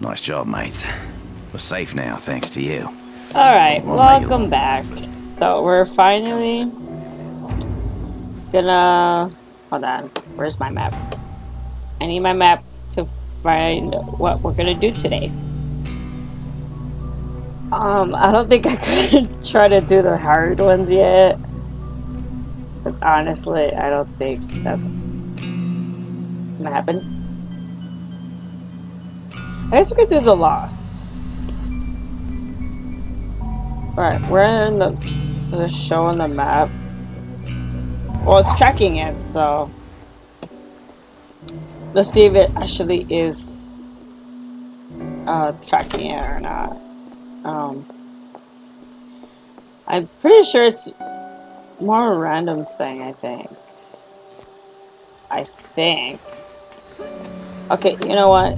Nice job, mates. We're safe now, thanks to you. Alright, welcome back. So we're finally gonna... Hold on, where's my map? I need my map to find what we're gonna do today. I don't think I could try to do the hard ones yet. Because honestly, I don't think that's gonna happen. I guess we could do the Lost. Alright, we're in the... There's a show on the map. Well, it's tracking it, so... Let's see if it actually is... tracking it or not. I'm pretty sure it's... more a random thing, I think. Okay, you know what?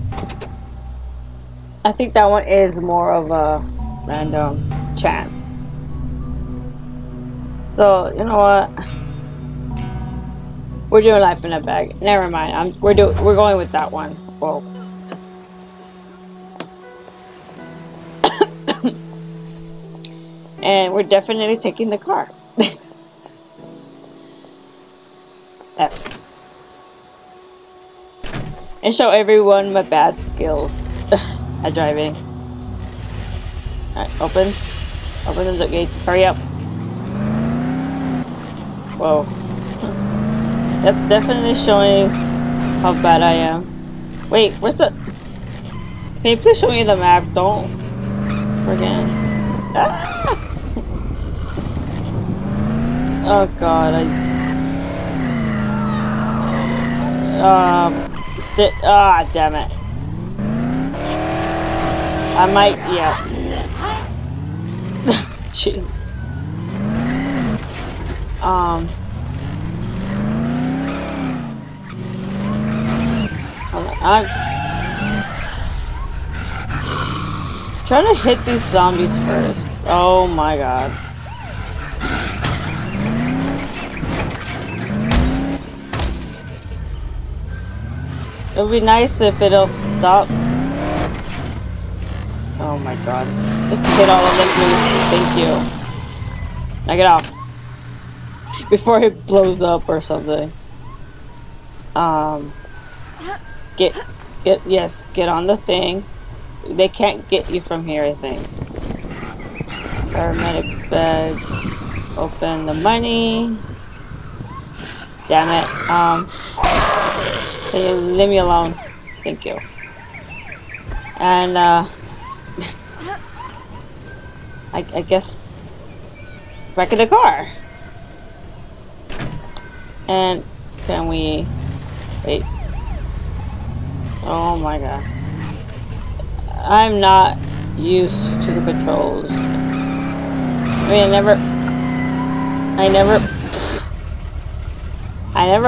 I think that one is more of a random chance. So, you know what? We're doing Life in a Bag. Never mind. we're going with that one. Whoa. And we're definitely taking the car. F. And show everyone my bad skills. At driving. Alright, open. Open the gates. Hurry up. Whoa. Yep, definitely showing how bad I am. Wait, where's the... Can you please show me the map? Don't... forget. Ah! Oh god, damn it. I might, yeah. Jeez. I'm trying to hit these zombies first. Oh my god. It would be nice if it'll stop. Oh my god. Just hit all of them, please. Thank you. Now get off. Before it blows up or something. Get on the thing. They can't get you from here, I think. Paramedic bag. Open the money. Damn it. Leave me alone. Thank you. And, I guess back in the car. And can we wait? Oh my god. I'm not used to the patrols. I mean, I never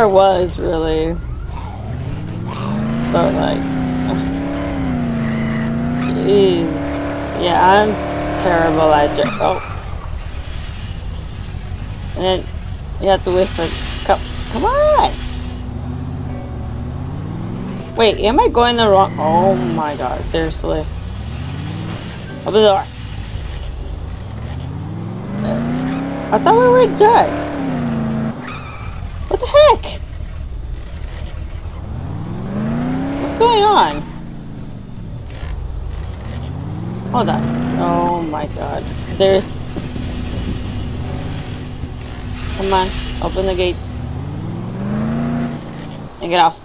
was really. But like, jeez, yeah, I'm terrible at it. Oh. And then you have to wait for a cup. Come on! Wait, am I going the wrong? Oh my god, seriously. Open the door. I thought we were dead. What the heck? What's going on? Hold on. Oh my god. There's... Come on. Open the gates. And get off.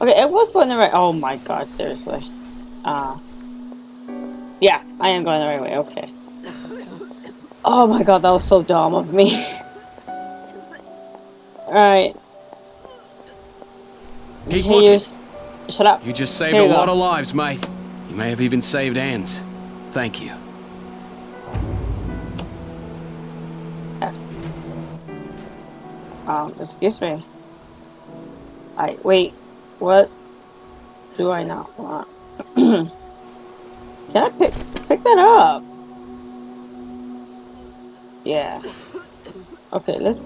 Okay, it was going the right... Oh my god, seriously. Yeah, I am going the right way. Okay. Oh my god, that was so dumb of me. Alright. Keep looking. Shut up. You just saved a lot of lives, mate. May have even saved Anne's. Thank you. F. Excuse me. Wait. What do I not want? Can I pick that up? Yeah. Okay, let's...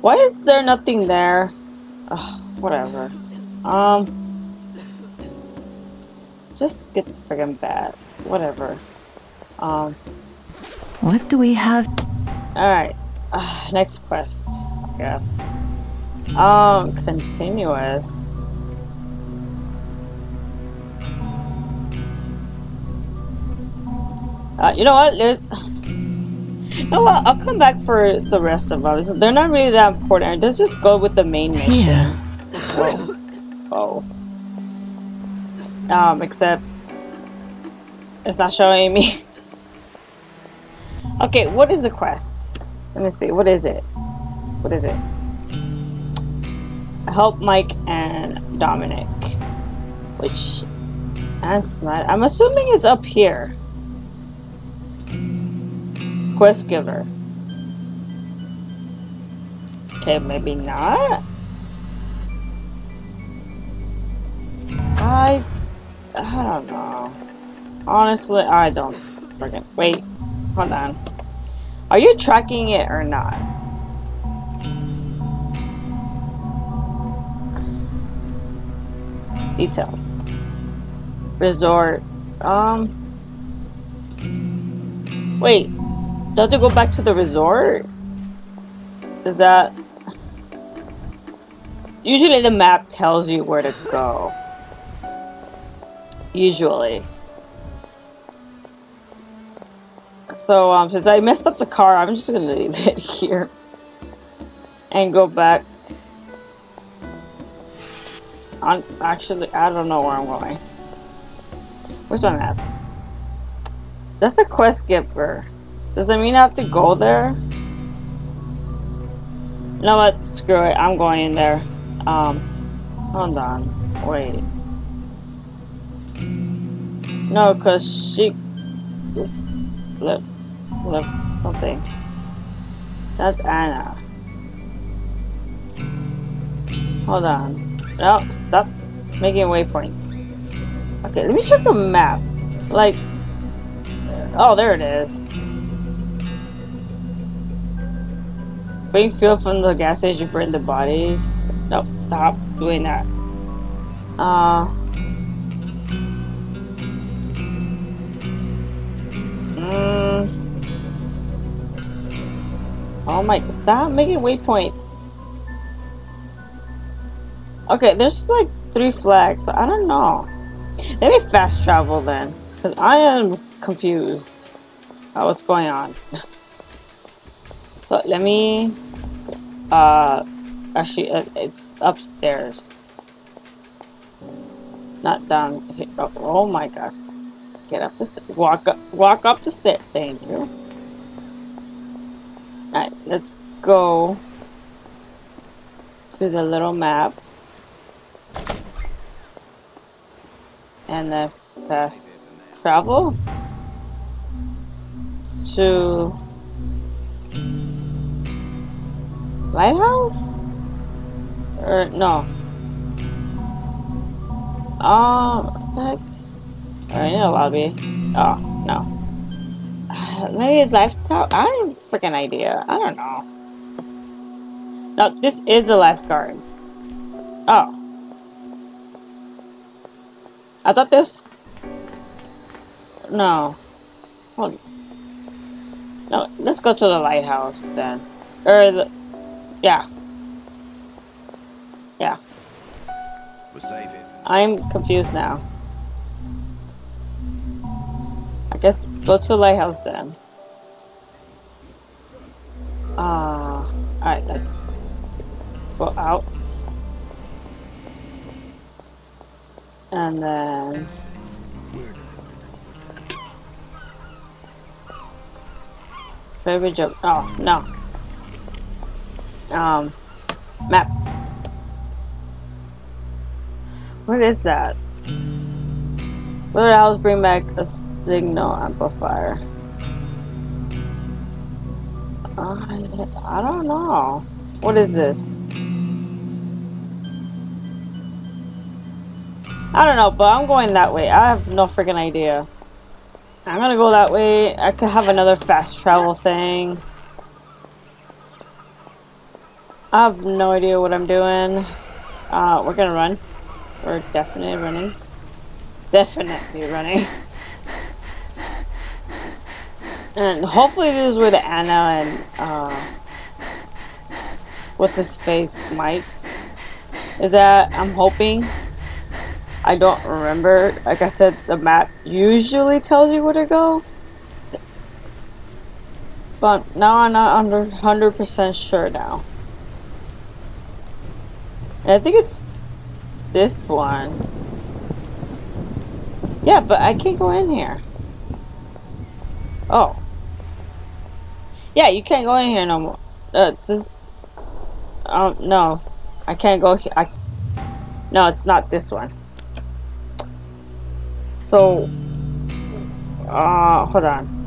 Why is there nothing there? Ugh, whatever. Just get the friggin' bat. Whatever. What do we have? Alright. Next quest, I guess. Continuous. You know what? I'll come back for the rest of them. They're not really that important. Let's just go with the main mission. Yeah. Whoa. Oh. Except it's not showing me. Okay, what is the quest? Let me see. What is it? What is it? Help Mike and Dominic. Which, that's not. I'm assuming it's up here. Quest giver. Okay, maybe not. I don't know. Honestly, I don't freaking. Wait, hold on. Are you tracking it or not? Details. Resort. Wait. Do I have to go back to the resort? Is that... Usually the map tells you where to go. Usually. So, since I messed up the car, I'm just gonna leave it here. And go back. I don't know where I'm going. Where's my map? That's the quest giver. Does that mean I have to go there? You know what? Screw it. I'm going in there. Hold on. Wait. No, because she just slipped something. That's Anna. Hold on. No, stop making waypoints. Okay, let me check the map. Like, oh, there it is. Bring fuel from the gas station, burn the bodies. Nope, stop doing that. Oh my, stop making waypoints. Okay, there's like 3 flags, so I don't know. Let me fast travel then, because I am confused about what's going on. So let me, actually, it's upstairs, not down here. Oh my god, get up the stairs, walk up the stairs, thank you. Alright, let's go to the little map, and then fast travel to... Lighthouse? Or no. What the heck? Alright, in a lobby. Oh, no. Maybe lifeguard? I don't have a freaking idea. I don't know. No, this is the lifeguard. Oh. I thought this. No. Hold on. No, let's go to the lighthouse then. Or the. Yeah. Yeah. We're safe. I'm confused now. I guess go to a lighthouse then. Alright, let's go out. And then... Favorite job. Oh, no. Map. What is that? Whether I'll bring back a signal amplifier. I don't know. What is this? I don't know, but I'm going that way. I have no freaking idea. I'm gonna go that way. I could have another fast travel thing. I have no idea what I'm doing. We're gonna run. We're definitely running. definitely running. And hopefully this is with Anna and what's his face, Mike. Is that I'm hoping. I don't remember. Like I said, the map usually tells you where to go. But now I'm not under 100% sure now. And I think it's this one. Yeah, but I can't go in here. Oh. Yeah, you can't go in here no more. This. No. I can't go here. No, it's not this one. So. Hold on.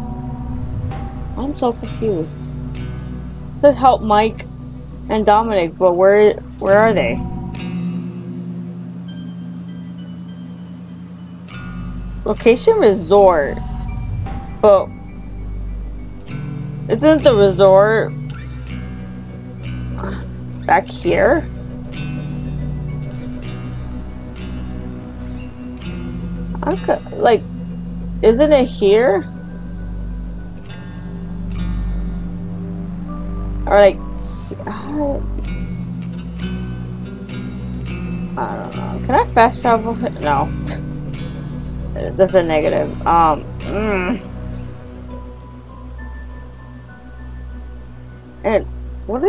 I'm so confused. It says help Mike and Dominic, but where are they? Location resort. But isn't the resort back here? Okay, like, isn't it here? Or like, I don't know. Can I fast travel? No. That's a negative. And what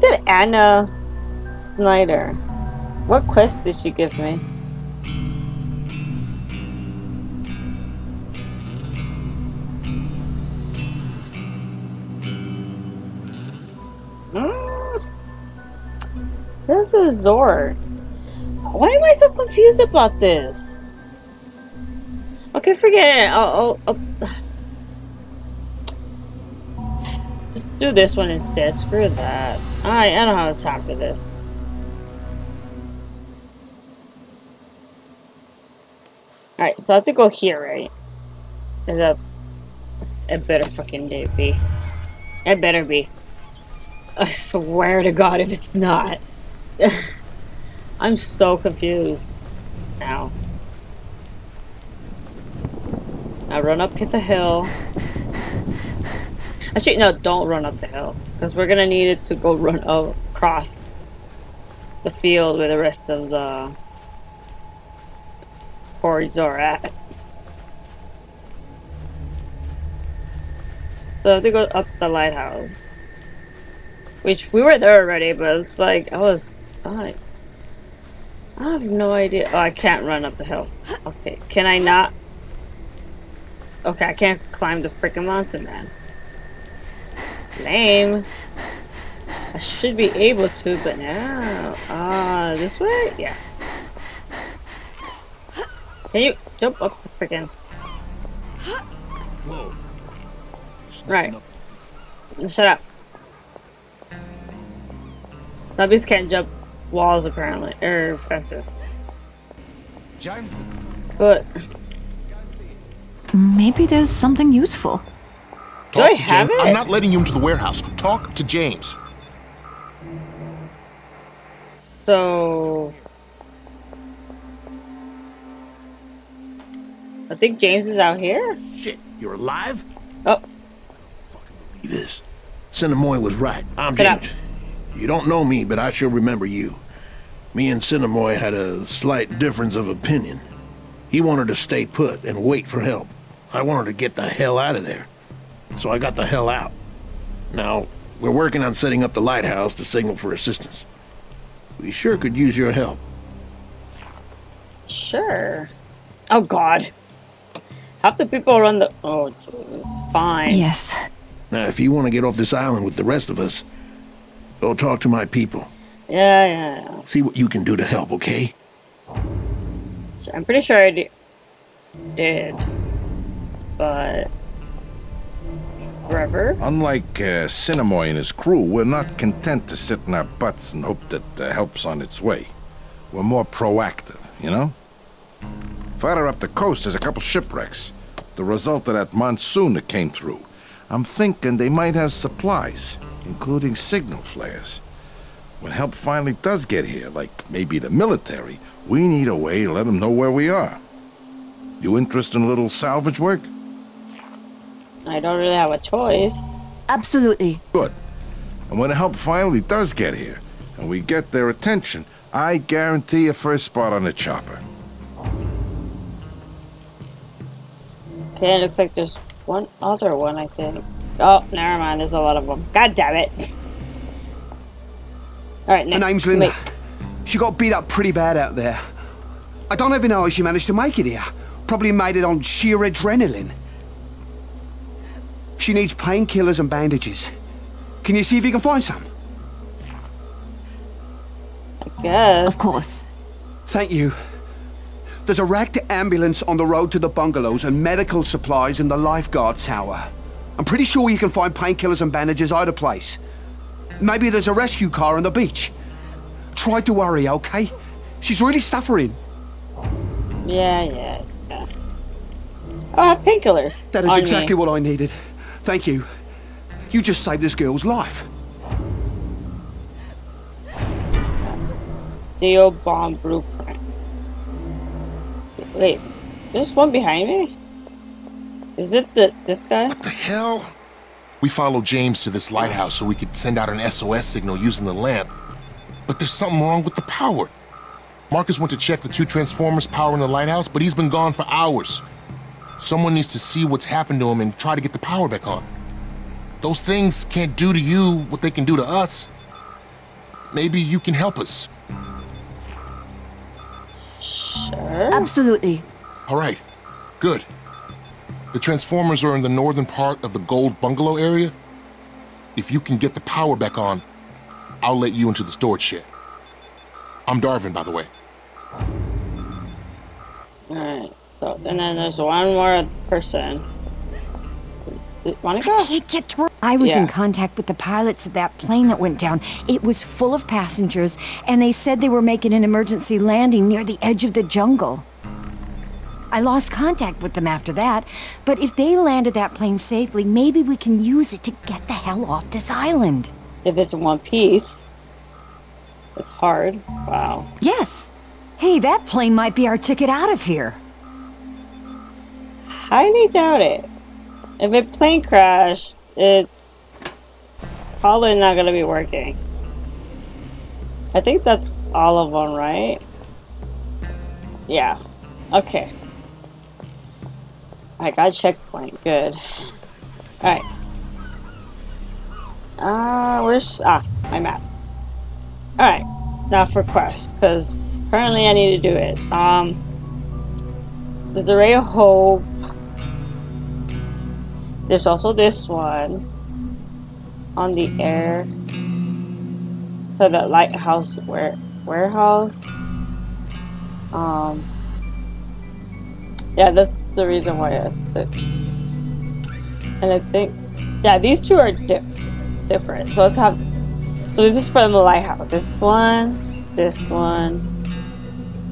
did Anna Snyder? What quest did she give me? This resort. Why am I so confused about this? Okay, forget it. I'll just do this one instead. Screw that. Alright, I don't have time for this. Alright, so I have to go here, right? Is that? It better fucking be. It better be. I swear to God, if it's not. I'm so confused now. I run up hit the hill. Actually, no, don't run up the hill, because we're gonna need it to go run across the field where the rest of the hordes are at. So they go up the lighthouse, which we were there already, but it's like I have no idea. Oh, I can't run up the hill. Okay, can I not? Okay, I can't climb the freaking mountain, man. Lame. I should be able to, but now. This way? Yeah. Can you jump up the freaking? Whoa. Right. Shut up. Zombies can't jump walls apparently, or fences. James. But maybe there's something useful. Do I have it? I'm not letting you into the warehouse. Talk to James. So I think James is out here. Shit, you're alive? Oh. Fucking believe this. Sinamoi was right. I'm James. You don't know me, but I sure remember you. Me and Sinamoi had a slight difference of opinion. He wanted to stay put and wait for help. I wanted to get the hell out of there. So I got the hell out. Now, we're working on setting up the lighthouse to signal for assistance. We sure could use your help. Sure. Oh, God. Half the people are on the... Oh, it's fine. Yes. Now, if you want to get off this island with the rest of us, go talk to my people. Yeah. See what you can do to help, okay? I'm pretty sure I did. But... Trevor? Unlike Sinamoi and his crew, we're not content to sit in our butts and hope that help's on its way. We're more proactive, you know? Farther up the coast, there's a couple shipwrecks. The result of that monsoon that came through. I'm thinking they might have supplies, including signal flares. When help finally does get here, like maybe the military, we need a way to let them know where we are. You interested in a little salvage work? I don't really have a choice. Absolutely. Good. And when the help finally does get here, and we get their attention, I guarantee a first spot on the chopper. Okay, looks like there's one other one, I think. Oh, never mind, there's a lot of them. God damn it. Alright, next. Her name's Linda. Wait. She got beat up pretty bad out there. I don't even know how she managed to make it here. Probably made it on sheer adrenaline. She needs painkillers and bandages. Can you see if you can find some? I guess. Of course. Thank you. There's a wrecked ambulance on the road to the bungalows and medical supplies in the lifeguard tower. I'm pretty sure you can find painkillers and bandages either place. Maybe there's a rescue car on the beach. Try to worry, okay? She's really suffering. Yeah. I have painkillers. That is exactly what I needed. Thank you. You just saved this girl's life. Steel bomb blueprint. Wait, there's one behind me? Is it this guy? What the hell? We followed James to this lighthouse so we could send out an SOS signal using the lamp. But there's something wrong with the power. Marcus went to check the two transformers powering the lighthouse, but he's been gone for hours. Someone needs to see what's happened to him and try to get the power back on. Those things can't do to you what they can do to us. Maybe you can help us. Sure. Absolutely. All right. Good. The transformers are in the northern part of the Gold Bungalow area. If you can get the power back on, I'll let you into the storage shed. I'm Darwin, by the way. All right. So, and then there's one more person. Monica? I can't get through. I was in contact with the pilots of that plane that went down. It was full of passengers, and they said they were making an emergency landing near the edge of the jungle. I lost contact with them after that, but if they landed that plane safely, maybe we can use it to get the hell off this island. If it's in one piece, it's hard. Wow. Yes. Hey, that plane might be our ticket out of here. Highly doubt it. If a plane crashed, it's probably not going to be working. I think that's all of them, right? Yeah. Okay. I got a checkpoint. Good. Alright. Where's... my map. Alright. Now for quest, because apparently I need to do it. There's a ray of hope. There's also this one on the air. So the lighthouse warehouse. Yeah, that's the reason why I did. And I think, yeah, these two are different. So let's have. So this is from the lighthouse. This one, this one,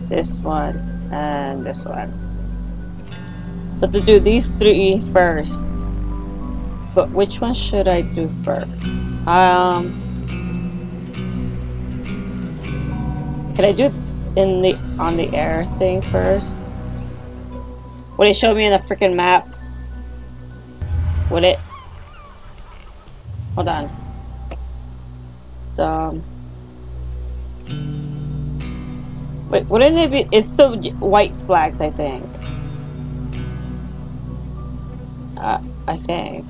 this one, and this one. So to do these three first. But which one should I do first? Can I do it in the on the air thing first? Would it show me in the freaking map? Would it? Hold on. Wait, wouldn't it be? It's the white flags, I think. I think.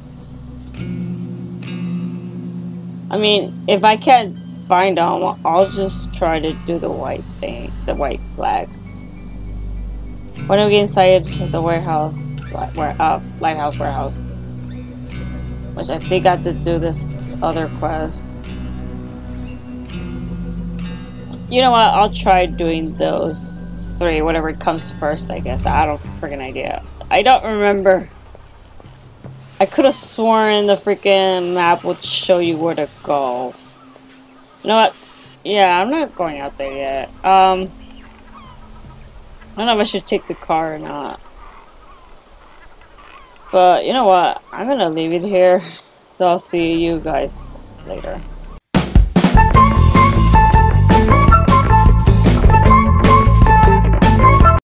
I mean, if I can't find them, I'll just try to do the white thing, the white flags. When we get inside of the warehouse, lighthouse warehouse, which I think I have to do this other quest. You know what? I'll try doing those three, whatever comes first, I guess. I don't freaking idea. I don't remember. I could have sworn the freaking map would show you where to go. You know what? Yeah, I'm not going out there yet. I don't know if I should take the car or not. But you know what? I'm gonna leave it here. So I'll see you guys later.